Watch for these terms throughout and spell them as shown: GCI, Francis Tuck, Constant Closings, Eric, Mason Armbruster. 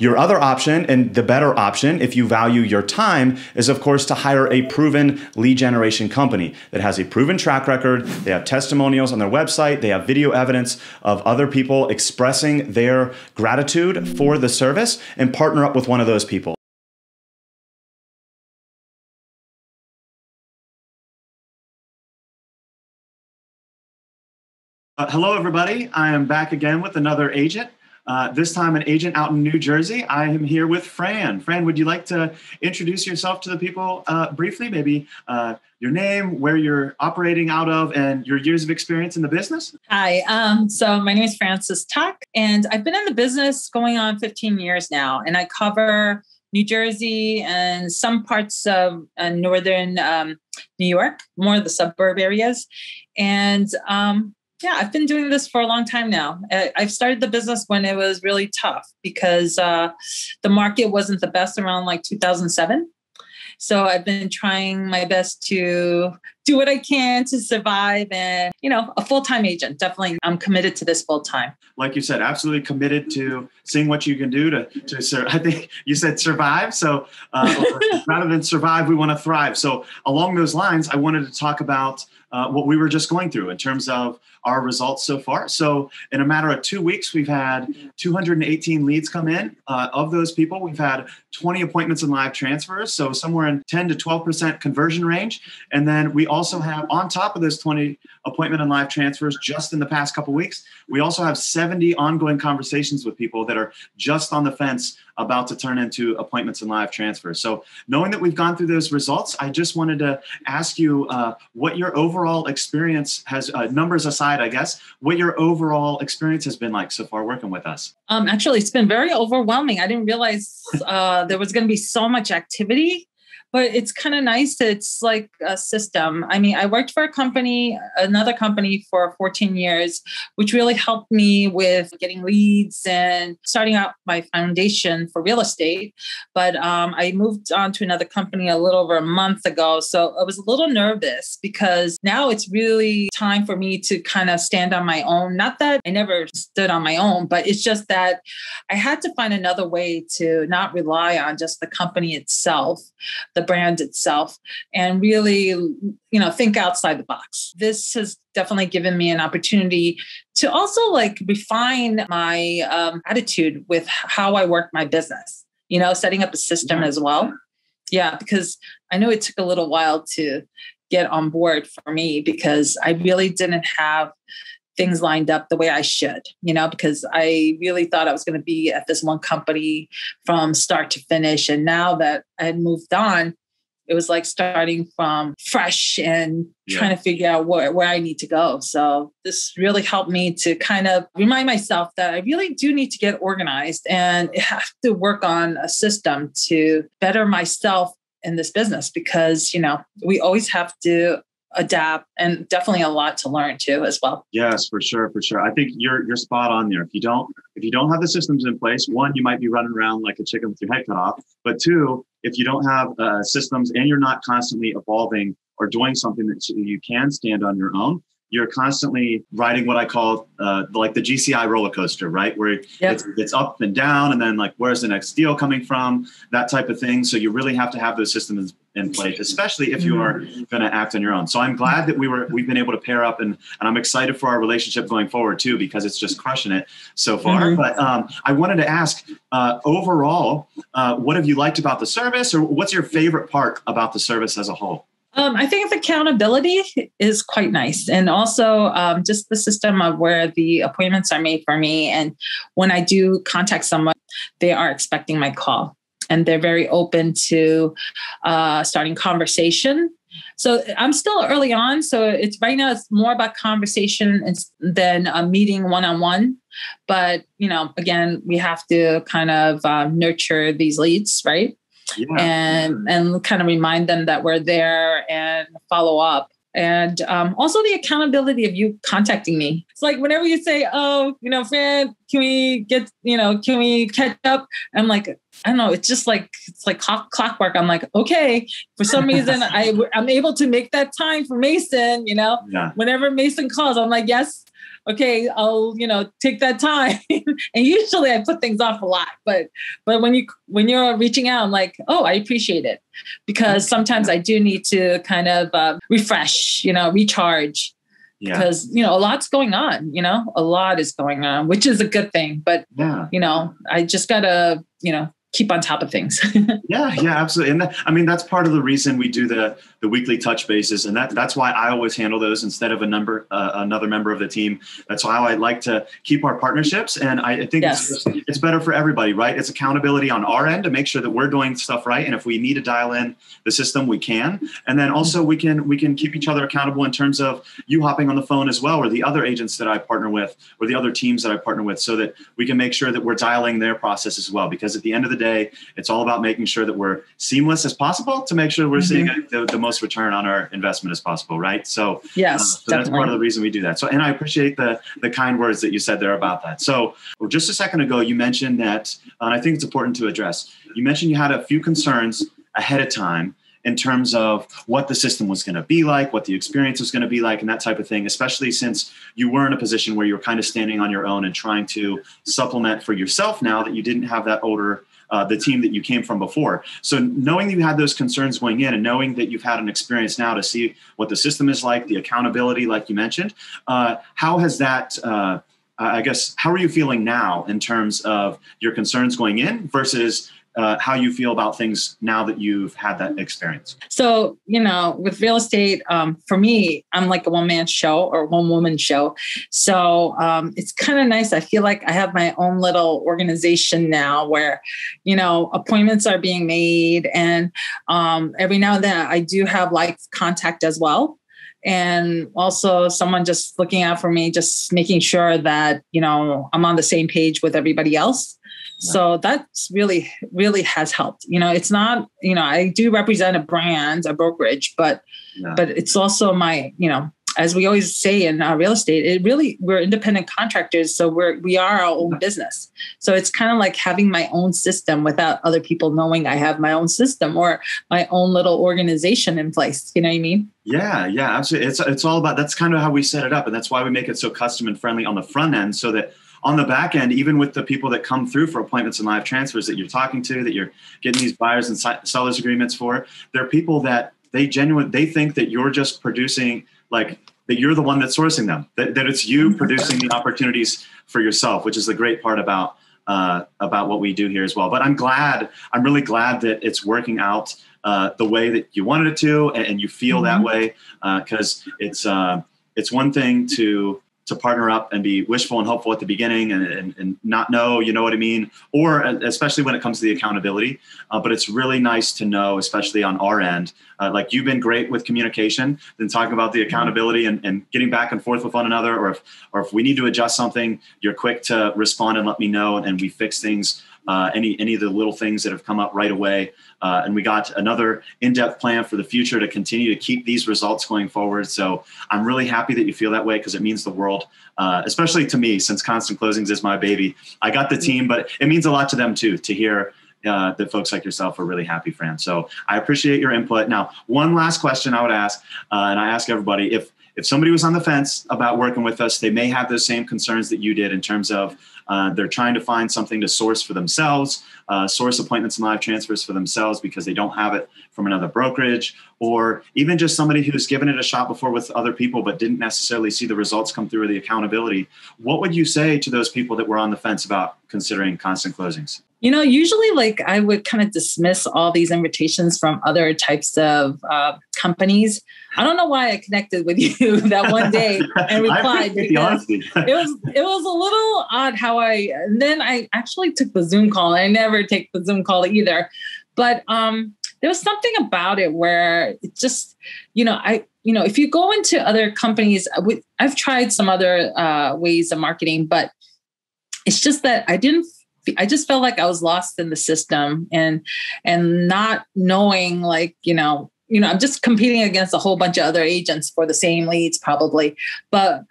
Your other option, and the better option if you value your time, is of course to hire a proven lead generation company that has a proven track record. They have testimonials on their website. They have video evidence of other people expressing their gratitude for the service, and partner up with one of those people. Hello, everybody. I am back again with another agent. This time an agent out in New Jersey. I am here with Fran. Fran, would you like to introduce yourself to the people briefly? Maybe your name, where you're operating out of, and your years of experience in the business? Hi, so my name is Francis Tuck, and I've been in the business going on 15 years now, and I cover New Jersey and some parts of northern New York, more of the suburb areas. And yeah, I've been doing this for a long time now. I've started the business when it was really tough because the market wasn't the best around like 2007. So I've been trying my best to do what I can to survive, and, you know, a full-time agent. Definitely I'm committed to this full-time. Like you said, absolutely committed to seeing what you can do to I think you said survive. So rather than survive, we want to thrive. So along those lines, I wanted to talk about what we were just going through in terms of our results so far. So in a matter of 2 weeks, we've had 218 leads come in. Of those people, we've had 20 appointments and live transfers. So somewhere in 10 to 12% conversion range. And then we also have, on top of those 20 appointment and live transfers just in the past couple of weeks, we also have 70 ongoing conversations with people that are just on the fence about to turn into appointments and live transfers. So knowing that we've gone through those results, I just wanted to ask you what your overall experience has, numbers aside, I guess, what your overall experience has been like so far working with us. Actually, it's been very overwhelming. I didn't realize there was going to be so much activity. But it's kind of nice that it's like a system. I mean, I worked for a company, another company for 14 years, which really helped me with getting leads and starting out my foundation for real estate. But I moved on to another company a little over a month ago. So I was a little nervous because now it's really time for me to kind of stand on my own. Not that I never stood on my own, but it's just that I had to find another way to not rely on just the company itself, the brand itself, and really, you know, think outside the box. This has definitely given me an opportunity to also like refine my attitude with how I work my business, you know, setting up a system as well. Yeah, because I know it took a little while to get on board for me because I really didn't have things lined up the way I should, you know, because I really thought I was going to be at this one company from start to finish. And now that I had moved on, it was like starting from fresh and trying to figure out where I need to go. So this really helped me to kind of remind myself that I really do need to get organized and have to work on a system to better myself in this business, because, you know, we always have to adapt, and definitely a lot to learn too as well. Yes, for sure, for sure. I think you're spot on there. If you don't have the systems in place, one, you might be running around like a chicken with your head cut off. But two, if you don't have systems and you're not constantly evolving or doing something that you can stand on your own, you're constantly riding what I call like the GCI roller coaster, right? Where it's up and down, and then like, where's the next deal coming from? That type of thing. So you really have to have those systems in place, especially if you are going to act on your own. So I'm glad that we've been able to pair up, and I'm excited for our relationship going forward too, because it's just crushing it so far. But I wanted to ask overall, what have you liked about the service, or what's your favorite part about the service as a whole? I think the accountability is quite nice. And also just the system of where the appointments are made for me. And when I do contact someone, they are expecting my call, and they're very open to starting conversation. So I'm still early on. So it's right now it's more about conversation than a meeting one-on-one. But, you know, again, we have to kind of nurture these leads, right? Yeah. And kind of remind them that we're there and follow up. And also the accountability of you contacting me. It's like whenever you say, oh, you know, Fran, can we catch up? I'm like, I don't know. It's just like, it's like clockwork. I'm like, okay, for some reason, I'm able to make that time for Mason, you know, whenever Mason calls, I'm like, yes, okay, I'll, take that time. And usually I put things off a lot, but when you're reaching out, I'm like, oh, I appreciate it, because sometimes I do need to kind of refresh, recharge. Yeah. Because, a lot's going on, a lot is going on, which is a good thing. But, I just got to, keep on top of things. Yeah, absolutely. And that's part of the reason we do the weekly touch bases. And that's why I always handle those instead of another member of the team. That's how I like to keep our partnerships. And I think it's better for everybody, right? It's accountability on our end to make sure that we're doing stuff right. And if we need to dial in the system, we can. And then also we can keep each other accountable in terms of you hopping on the phone as well, or the other agents that I partner with, or the other teams that I partner with, so that we can make sure that we're dialing their process as well. Because at the end of the day, it's all about making sure that we're seamless as possible to make sure we're seeing the most return on our investment as possible, right? So so that's part of the reason we do that. So, and I appreciate the kind words that you said there about that. So just a second ago, you mentioned that, and I think it's important to address, you mentioned you had a few concerns ahead of time in terms of what the system was going to be like, what the experience was going to be like, and that type of thing, especially since you were in a position where you were kind of standing on your own and trying to supplement for yourself now that you didn't have that older the team that you came from before. So knowing that you had those concerns going in and knowing that you've had an experience now to see what the system is like, the accountability, like you mentioned, how has that, how are you feeling now in terms of your concerns going in versus how you feel about things now that you've had that experience? So, with real estate, for me, I'm like a one-man show or one-woman show. So it's kind of nice. I feel like I have my own little organization now where, appointments are being made. And every now and then I do have like contact as well. And also someone just looking out for me, just making sure that, I'm on the same page with everybody else. So that's really, really has helped. It's not, I do represent a brand, a brokerage, but it's also my, as we always say in real estate, we're independent contractors. So we are our own business. So it's kind of like having my own system without other people knowing I have my own system or my own little organization in place. You know what I mean? Yeah, absolutely. It's all about, that's kind of how we set it up. And that's why we make it so custom and friendly on the front end, so that on the back end, even with the people that come through for appointments and live transfers that you're talking to, that you're getting these buyers and sellers agreements for, they're people that they think that you're just producing, like that you're the one that's sourcing them, that it's you producing the opportunities for yourself, which is the great part about what we do here as well. But I'm really glad that it's working out the way that you wanted it to, and you feel that way, because it's one thing to partner up and be wishful and hopeful at the beginning and not know, you know what I mean? Or especially when it comes to the accountability. But it's really nice to know, especially on our end, like you've been great with communication and talking about the accountability and getting back and forth with one another. Or if we need to adjust something, you're quick to respond and let me know, and we fix things. Any of the little things that have come up right away. And we got another in-depth plan for the future to continue to keep these results going forward. So I'm really happy that you feel that way, because it means the world, especially to me, since Constant Closings is my baby. I got the team, but it means a lot to them too, to hear that folks like yourself are really happy, Fran. So I appreciate your input. Now, one last question I would ask, and I ask everybody, if somebody was on the fence about working with us, they may have those same concerns that you did in terms of they're trying to find something to source for themselves, source appointments and live transfers for themselves because they don't have it from another brokerage, or even just somebody who's given it a shot before with other people but didn't necessarily see the results come through or the accountability. What would you say to those people that were on the fence about considering Constant Closings? Usually like I would kind of dismiss all these invitations from other types of companies. I don't know why I connected with you that one day and replied. It was a little odd how I actually took the Zoom call. I never take the Zoom call either. But there was something about it where it just, if you go into other companies, I've tried some other ways of marketing, but it's just that I just felt like I was lost in the system and not knowing, like, I'm just competing against a whole bunch of other agents for the same leads probably, but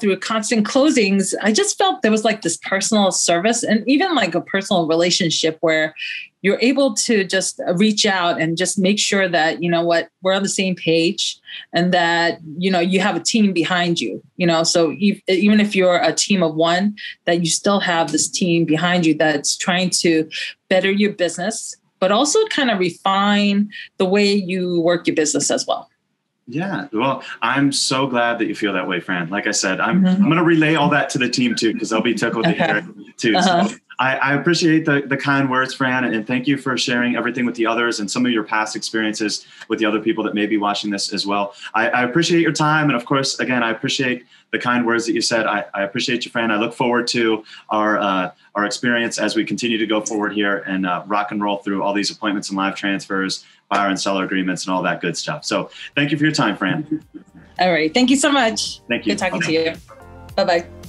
through Constant Closings, I just felt there was like this personal service and even like a personal relationship where you're able to just reach out and just make sure that, you know what, we're on the same page and that, you know, you have a team behind you, you know, so even if you're a team of one, that you still have this team behind you that's trying to better your business, but also kind of refine the way you work your business as well. Yeah. Well, I'm so glad that you feel that way, Fran. Like I said, I'm going to relay all that to the team too, because they'll be tickled to hear it too. Uh-huh. So I appreciate the kind words, Fran, and thank you for sharing everything with the others and some of your past experiences with the other people that may be watching this as well. I appreciate your time. And of course, again, I appreciate the kind words that you said. I appreciate you, Fran. I look forward to our experience as we continue to go forward here and rock and roll through all these appointments and live transfers, buyer and seller agreements, and all that good stuff. So thank you for your time, Fran. All right. Thank you so much. Thank you. Good talking to you. Bye-bye.